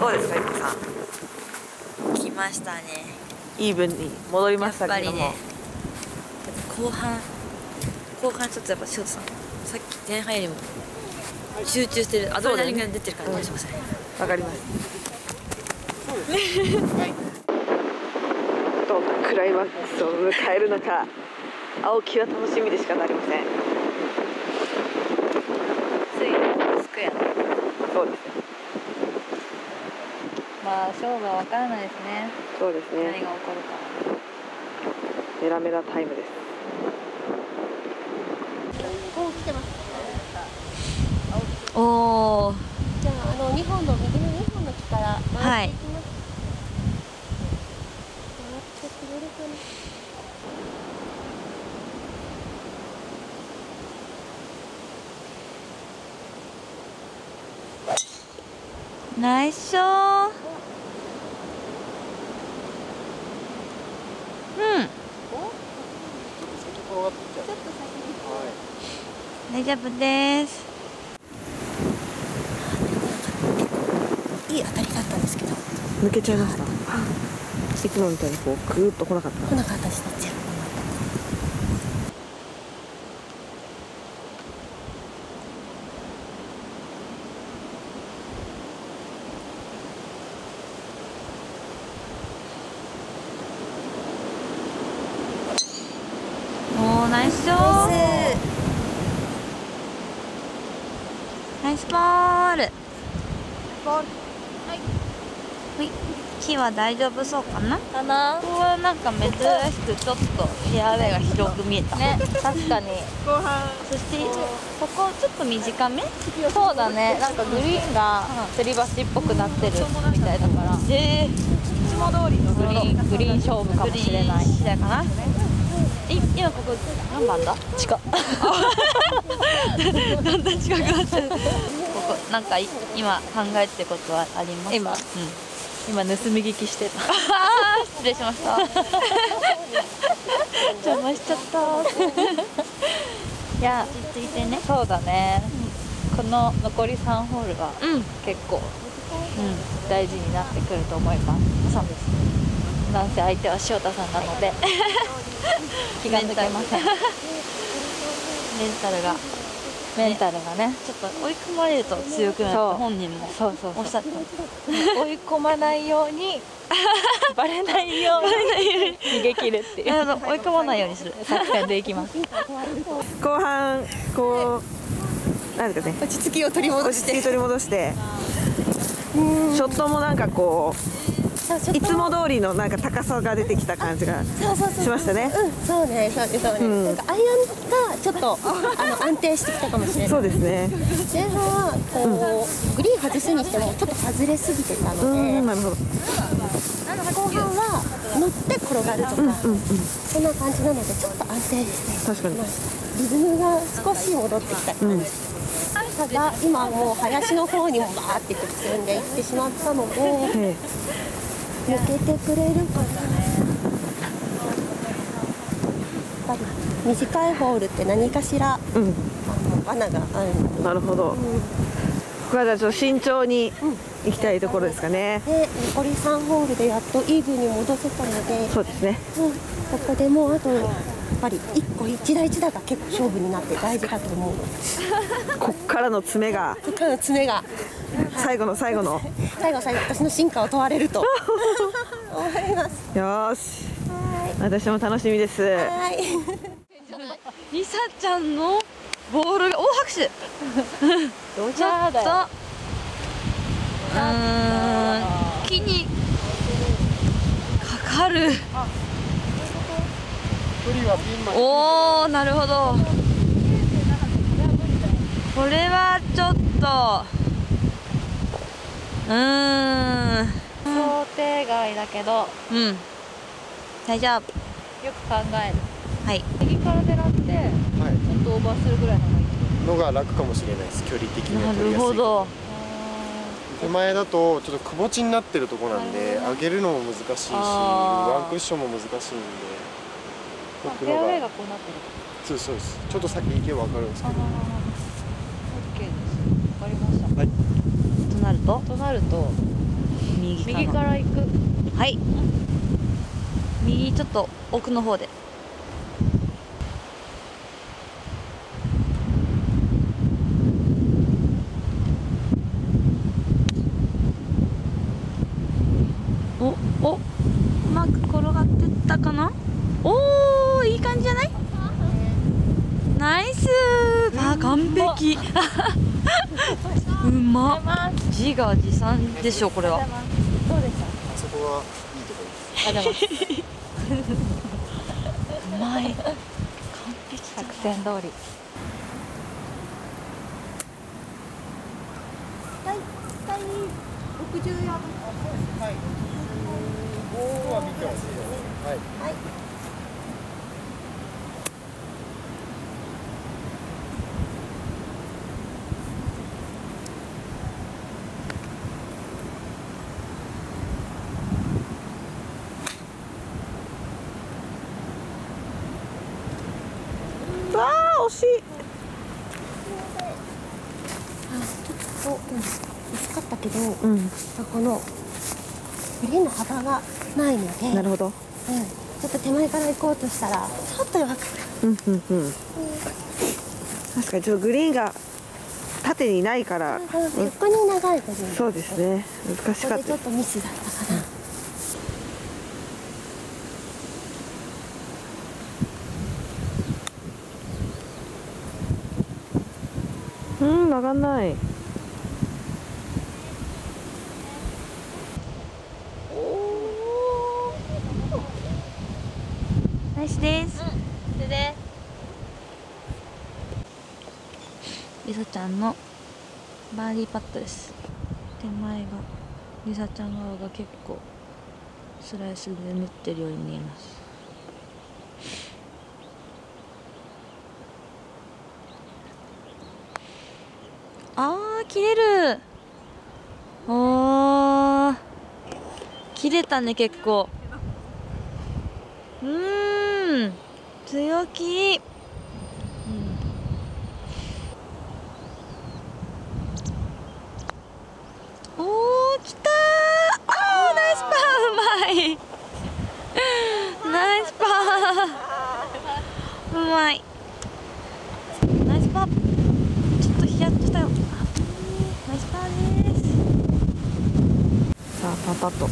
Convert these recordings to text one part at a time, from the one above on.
どうですか、ゆきさん。来ましたね。イーブンに戻りましたけども。やっぱりね、後半ちょっとやっぱショートさん、さっき前半よりも集中してる、アドレナリンが出てる感じがしますね。わかります。どんなクライマックスを迎えるのか、青木は楽しみでしかなりません。ついにスクエア。そうですね。まあ勝負はわからないですね。そうですね。何が起こるか。メラメラタイムです。こう来てます。おお。じゃあ2本の右の2本の木から回っていきます。はい。ナイスショー。大丈夫です。いい当たりだったんですけど。抜けちゃいました。昨日みたいにこうぐーっと来なかった。来なかったですね。おー、ナイスショー。ナイスボール。はい。木は大丈夫そうかな。ここはなんか珍しくちょっとフェアウェイが広く見えた。ね、確かに。そしてここちょっと短め？そうだね。なんかグリーンが吊り橋っぽくなってるみたいだから。いつも通りのグリーン勝負かもしれない。みたいかな。今ここ何番だ？近っ。だんだん近くなってる。ここなんか今考えてることはありますか？今盗み聞きしてた。失礼しました。邪魔しちゃった。いや落ち着いてね。そうだね。この残り3ホールが結構大事になってくると思います。そうですね。男性相手は塩田さんなので気が抜けません。メンタルがね、ちょっと追い込まれると強くなると本人もおっしゃって、追い込まないようにバレないように逃げ切るっていう、追い込まないようにする作戦でいきます。後半こうなんですかね、落ち着きを取り戻してショットもなんかこういつも通りのなんか高さが出てきた感じがしましたね。そうね、そうね。なんかアイアンがちょっと安定してきたかもしれない。そうですね。前半はこうグリーン外すにしてもちょっと外れすぎてたので、後半は乗って転がるとかそんな感じなのでちょっと安定ですね。確かに。リズムが少し戻ってきた感じ。ただ今もう林の方にもバーって進んでいってしまったので。抜けてくれるかな。やっぱり短いホールって何かしら罠があるので。なるほど。ここはじゃあちょっと慎重に行きたいところですかね。で残り3ホールでやっとイーブンに戻せたので。そうですね。ここでもうあとやっぱり一打一打が結構勝負になって大事だと思う。こっからの詰めが。最後の私の進化を問われると思います。よし、私も楽しみです。りさちゃんのボールが大拍手。ちょっと木にかかる。おお、なるほど。これはちょっと想定外だけど、大丈夫。よく考える。はい。右から狙って、ちょっとオーバーするぐらいのが楽かもしれないです。距離的には取りやすい。なるほど。手前だとちょっとくぼ地になってるとこなんで、上げるのも難しいし、ワンクッションも難しいんで。フェアウェイがこうなってる。そうです。ちょっと先行けばわかるんですけど。オッケーです。わかりました。はい。となると右から行く。はい、右ちょっと奥の方で。おお、うまく転がってったかな。おお、いい感じじゃない？ナイスー、あ、完璧。うまっ。自画自賛でしょこれは。どうでした？あそこはいいとこです。うまい。完璧。作戦通り。大体60ヤード。はい。65は見てほしいです。はい。はい。惜しい。ちょっと薄かったけど、このグリーンの幅がないので、なるほど。ちょっと手前から行こうとしたらちょっと弱かった。確かにちょっとグリーンが縦にないから、横に長い。そうですね。難しかった。ちょっとミスだったかな。曲がんない。ナイスです。りさちゃんのバーディーパットです。手前がりさちゃん側が結構スライスで縫ってるように見えます。あー、切れる。おー、切れたね、結構。強気。おー、きたー。あー、ナイスパー、うまい。ナイスパー、うまい。ナイスパー。やっとしたよ。ナイスパーです。さあ、パパッと。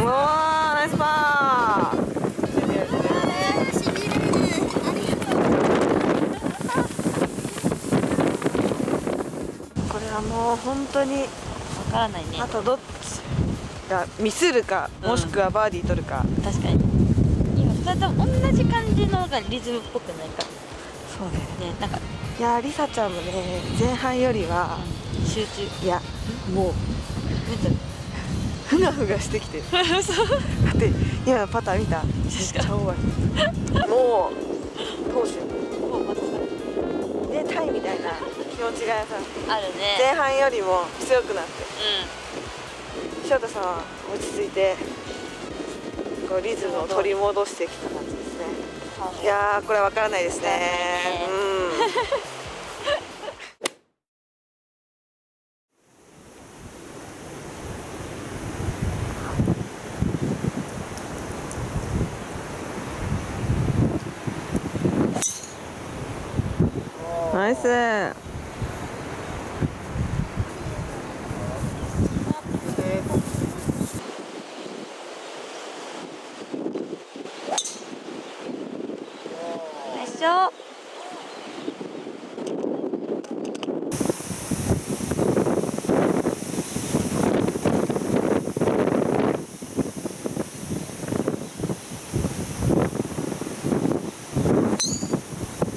うわー、ナイスパー。もう本当に分からないね。あとどっちがミスるか、もしくはバーディー取るか。確かに今2人とも同じ感じのがリズムっぽくないか。そうだよね。なんか、いや、りさちゃんもね、前半よりは集中、いやもうふがふがしてきてる。だって今のパター見た、めっちゃ大味。もう投手でタイみたいな気持ちがあるね。前半よりも強くなって、翔太さんは落ち着いてこうリズムを取り戻してきた感じですね。いやー、これは分からないですね。ナイス。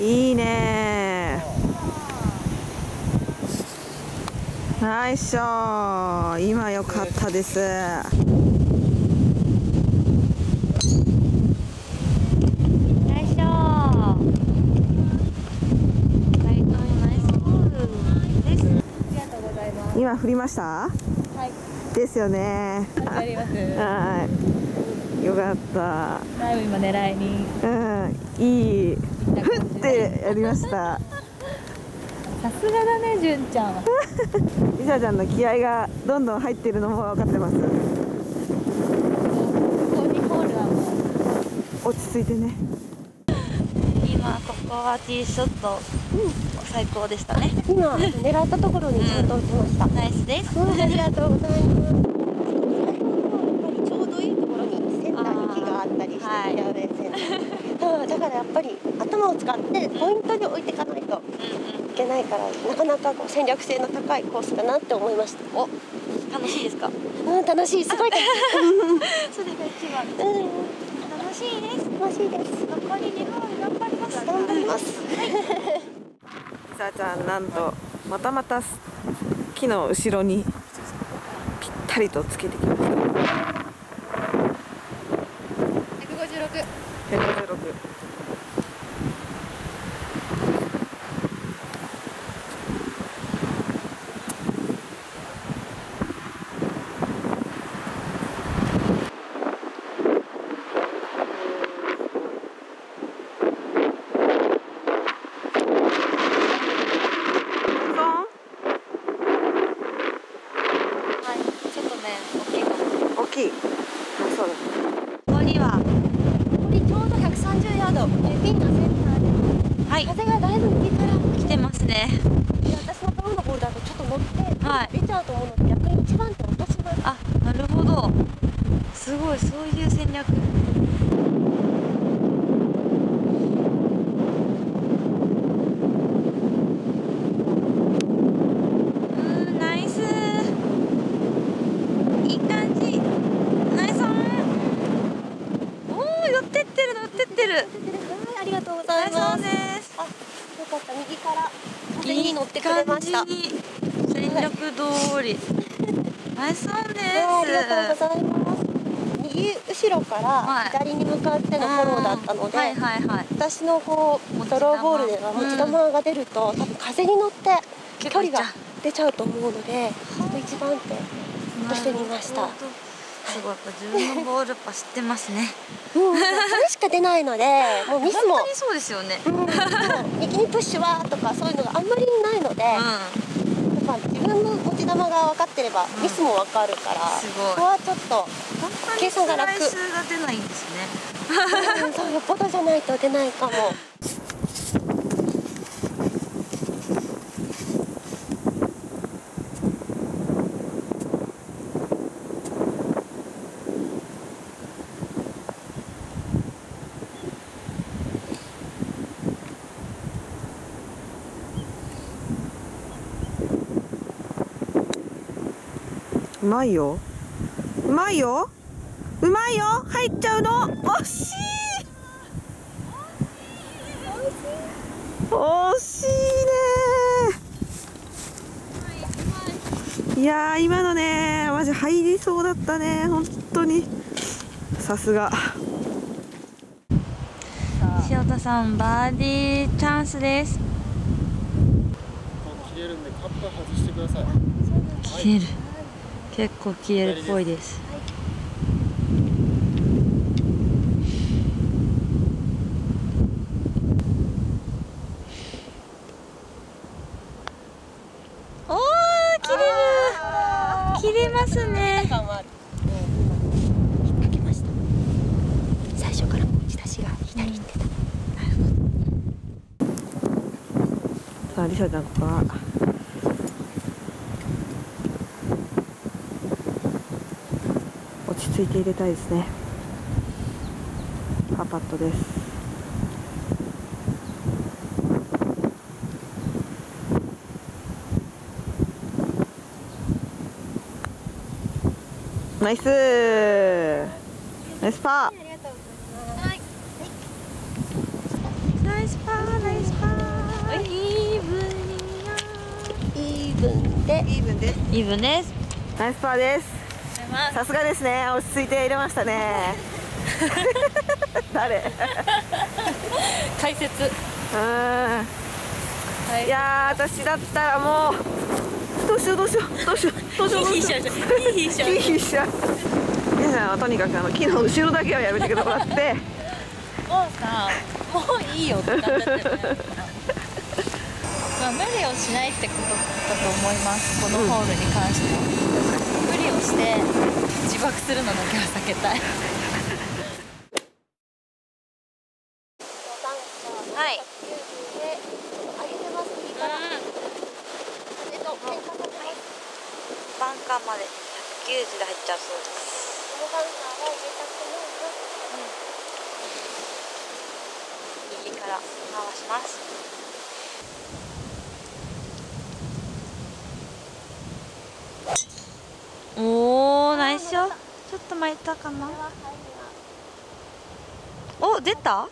いいねー。ナイスショー。今良かったです。ナイスショー。ナイスゴールです。ありがとうございます。は降りました？はい。ですよね。あります。はい。よかった。だいぶ今狙いに。うん、いい。ふってやりました。さすがだね、純ちゃんは。りさちゃんの気合がどんどん入ってるのも分かってます。ここにホールはもう落ち着いてね。今ここはティーショット、最高でしたね。今狙ったところにちゃんと打ちました。ナイスです。ありがとうございます。ちょうどいいところにセンターに木があったりして、だからやっぱり頭を使ってポイントに置いていかないと。いけないからなかなかこう戦略性の高いコースかなって思いました。お、楽しいですか？うん、楽しい、すごい楽しい。それが一番。うん、楽しいです。楽しいです。残り2ホール頑張ります。頑張ります。りさちゃん、なんとまたまた木の後ろにぴったりとつけてきました。156。すごい、そういう戦略。ナイス。いい感じ。ナイス。おお、寄ってってる、寄ってってる。ありがとうございます。あ、よかった、右から風に乗ってくれました。戦略通り。ナイスオンです。ありがとうございます。後ろから左に向かってのフォローだったので、私のこうドローボールでは持ち球が出ると、多分風に乗って距離が出ちゃうと思うので、ちょっと一番手としてみました。すごい、やっぱ自分のボールパ知ってますね。うん、それしか出ないので、もうミスも本当にそうですよね。右にプッシュはとかそういうのがあんまりないので、自分の持ち球が分かってればミスも分かるから、ここはちょっと計算が楽。スライスが出ないんですね。そう、よっぽどじゃないと出ないかも。うまいよ。うまいよ。うまいよ。入っちゃうの。惜しい。惜しいね。いやー、今のね、マジ入りそうだったね、本当に。さすが。塩田さん、バーディーチャンスです。切れるんで、カップ外してください。切れる。結構消えるっぽいです。おお、切れる。切れますね。引っ掛けました。最初から打ち出しが左に行ってた。なるほど。さあ、りさちゃん、ここは。ついて入れたいですね。パーパットです。ナイス。ナイスパー。ナイスパー、ナイスパー。イーブンです。ナイスパーです。さすがですね、落ち着いて入れましたね。誰？解説。いやー、私だったらもうどうしよう。皆さんはとにかく木の後ろだけはやめてくださって。もうさ、もういいよってなっちゃったよね。まあ無理をしないってことだと思います。このホールに関しては。無理をして自爆するのだけは避けたい。バンカーまで190で入っちゃうそうです。右から回します。おー、ナイスショー。ちょっと巻いたかな。お、出た。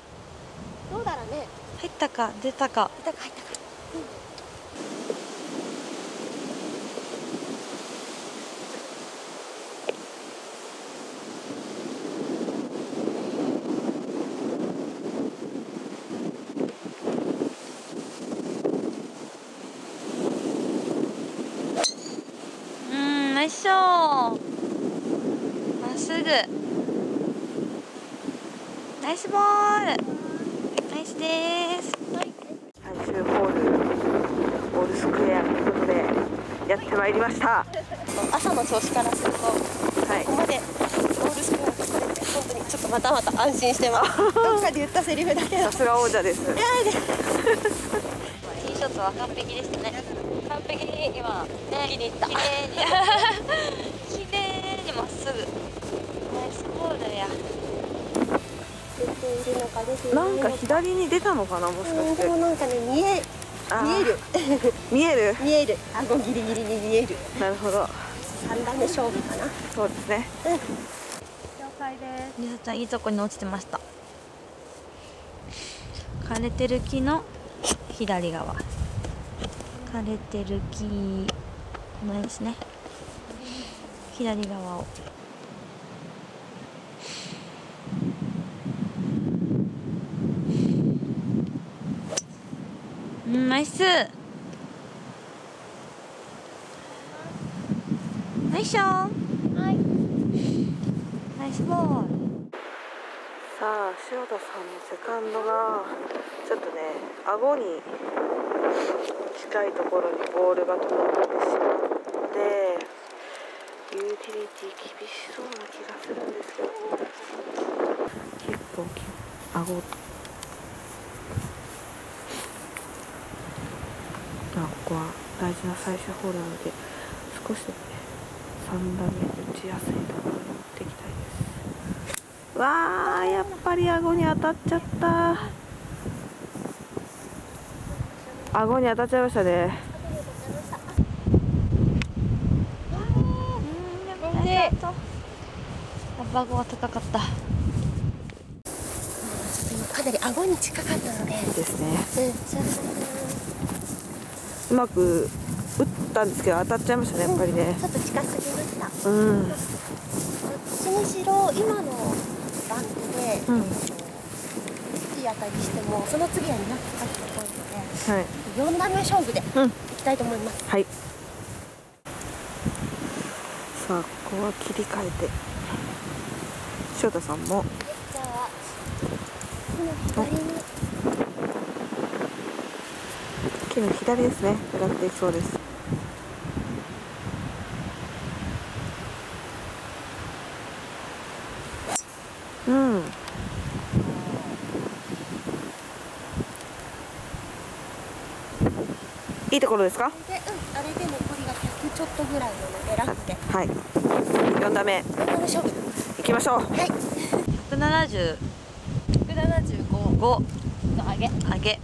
どうだろうね。入ったか出たか。入ったか、うん。よいしょー、まっすぐ。ナイスボール。ナイスです。最終ホール、オールスクエアということでやってまいりました。朝の調子からすると、はい、ここまでオールスクエアとれて本当にちょっとまたまた安心してます。どっかで言ったセリフだけだ。さすが王者です。ティーショットは完璧でしたね。完璧に今、気に入った。きれいにまっすぐ。ナイスボールや。なんか左に出たのかな、もしかして。なんかね、見える。顎ギリギリに見える。なるほど。三段目勝負かな。そうですね。了解です。りさちゃん、いいとこに落ちてました。枯れてる木の左側。枯れてる木の絵ですね。左側をナイス。ナイスショー。はい、ナイスボール。さあ、塩田さんのセカンドがちょっとね、顎に近いところにボールが止まってしまって、ユーティリティ厳しそうな気がするんですけど、結構ここは大事な最終ホールなので、少しでもね、3打目打ちやすいところに持っていきたいです。わあ、やっぱり顎に当たっちゃった。顎に当たっちゃいましたね。顎が高かった。かなり顎に近かったので。ですね。うまく打ったんですけど、当たっちゃいましたね、やっぱりね。ちょっと近すぎました。うん。どっちにしろ、今のバンクで。いい当たりしても、その次はなくかった。はい、4段目勝負でいきたいと思います。はい、さあ、ここは切り替えて塩田さんもじゃあ、木の左に、木の左ですね、狙っていきそうです。うんいいところですか。あれで残りが100ちょっとぐらいなのでラフで。はい。4打目。勝負。行きましょう。はい。175の上げ。り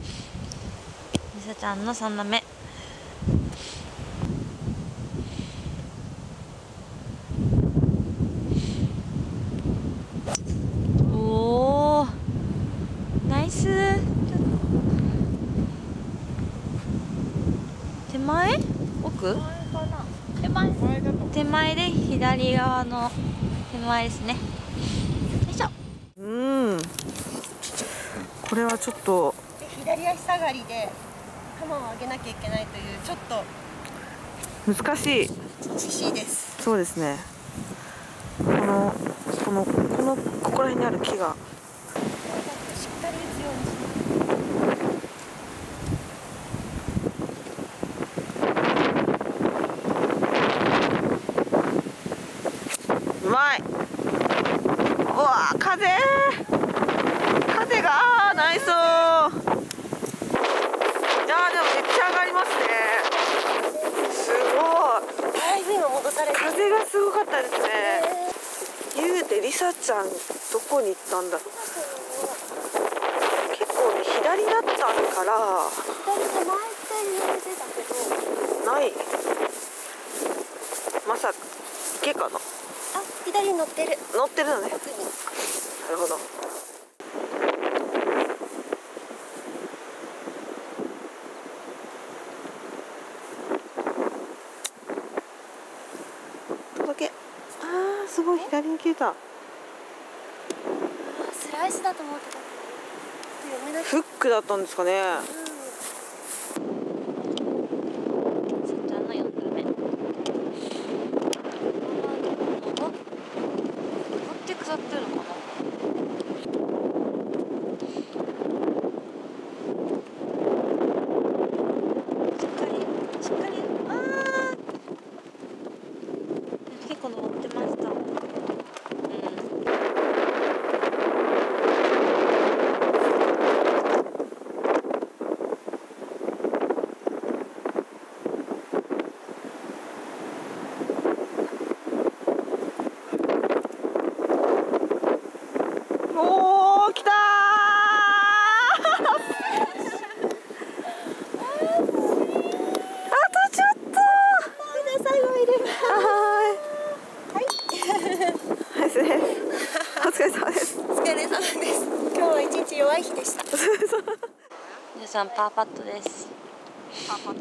さちゃんの3打目。おお。ナイス。手前で左側の手前ですね。よいしょ。これはちょっと左足下がりで球を上げなきゃいけないというちょっと難しい。難しいです。そうですね。ここら辺にある木が。しっかり打つようにして。うまい。うわー、風がないそう。いやー、でもめっちゃ上がりますね。すごい。だいぶ今戻された。風がすごかったですね。ゆうてりさちゃん、どこに行ったんだろう。結構ね、左だったから。ない。まさか、池かな。あ、左に乗ってる。乗ってるのね。なるほど。届け。ああ、すごい左に消えた。スライスだと思ってた。読めない。フックだったんですかね。パーパットです。パーパット。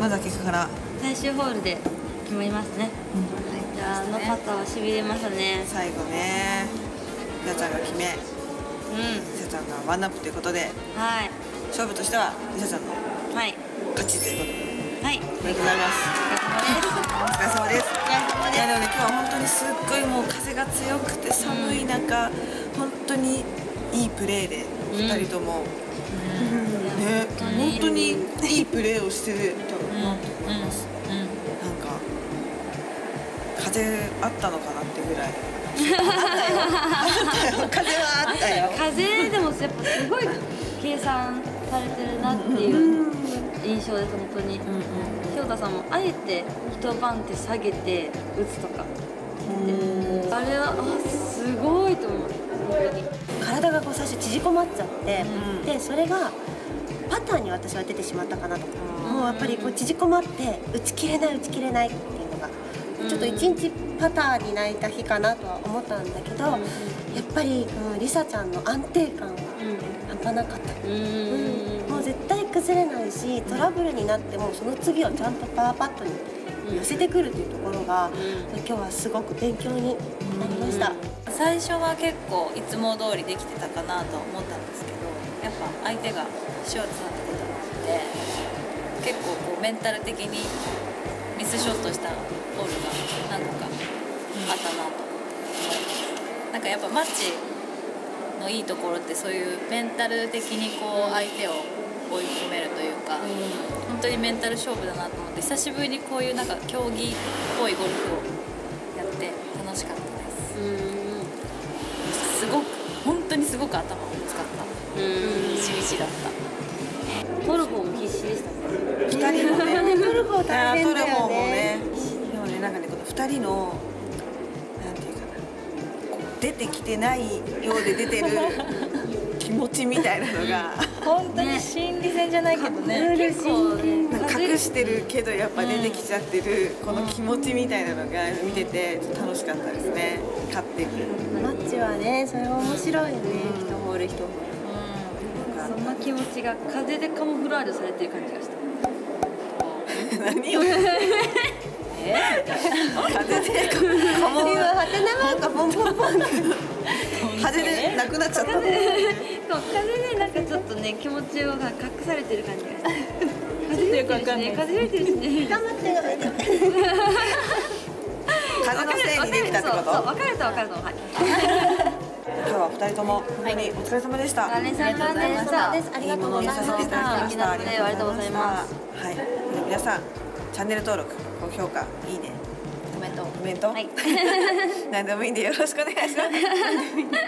まずは結果から最終ホールで決まりますね。じゃあ、あのパターはしびれましたね。最後ね、りさちゃんが決め、りさちゃんがワンアップということで、勝負としてはりさちゃんの勝ちということで、はい、おめでとうございます。お疲れ様です。いや、でもね、今日は本当にすっごいもう風が強くて寒い中、本当にいいプレーで2人ともね、本当にいいプレーをしてると思います。なんか風あったのかなってぐらい。風はあったよ。風でもやっぱすごい計算されてるなっていう印象です本当に。京太さんもあえて一晩って下げて打つとか、あれはすごいと思う。体がこう最初縮こまっちゃって、でそれがパターに私は出てしまったかなと。もうやっぱりこう縮こまって打ち切れないっていうのがちょっと一日パターに泣いた日かなとは思ったんだけど、やっぱりりさちゃんの安定感は半端なかった。もう絶対崩れないし、トラブルになってもその次をちゃんとパーパットに寄せてくるというところが今日はすごく勉強になりました。最初は結構いつも通りできてたかなと思ったんですけど、やっぱ相手がショートさんってこともあって、結構こうメンタル的にミスショットしたボールが何度かあったなと思って、なんかやっぱマッチのいいところってそういうメンタル的にこう相手を追い込めるというか、本当にメンタル勝負だなと思って、久しぶりにこういうなんか競技っぽいゴルフをやって楽しかったです。すごく本当にすごく頭を使った一日だった。トルコも必死でしたね。二人もね。トルコ大変だよね。でもね、なんかね、2人のなんていうかな、こう出てきてないようで出てる気持ちみたいなのが本当に心理戦じゃないけどね、結構隠してるけどやっぱ出てきちゃってるこの気持ちみたいなのが見てて楽しかったですね。勝ってくるマッチはね、それは面白いね。一ホール一ホール、そんな気持ちが風でカモフラージュされてる感じがした。何を風でカモフラージュ、ハテナマークがポンポンポン風でなくなっちゃった。風でなんかちょっとね、気持ちが隠されてる感じがした。風吹いてるしね、風吹いてるしね。頑張って風のせいにできたってこと？分かると分かるの、はい。今日は2人とも本当にお疲れ様でした。お疲れ様でした。ありがとうございました。素敵なプレーをありがとうございます。はい、皆さんチャンネル登録、高評価、いいね、コメント、何でもいいんでよろしくお願いします。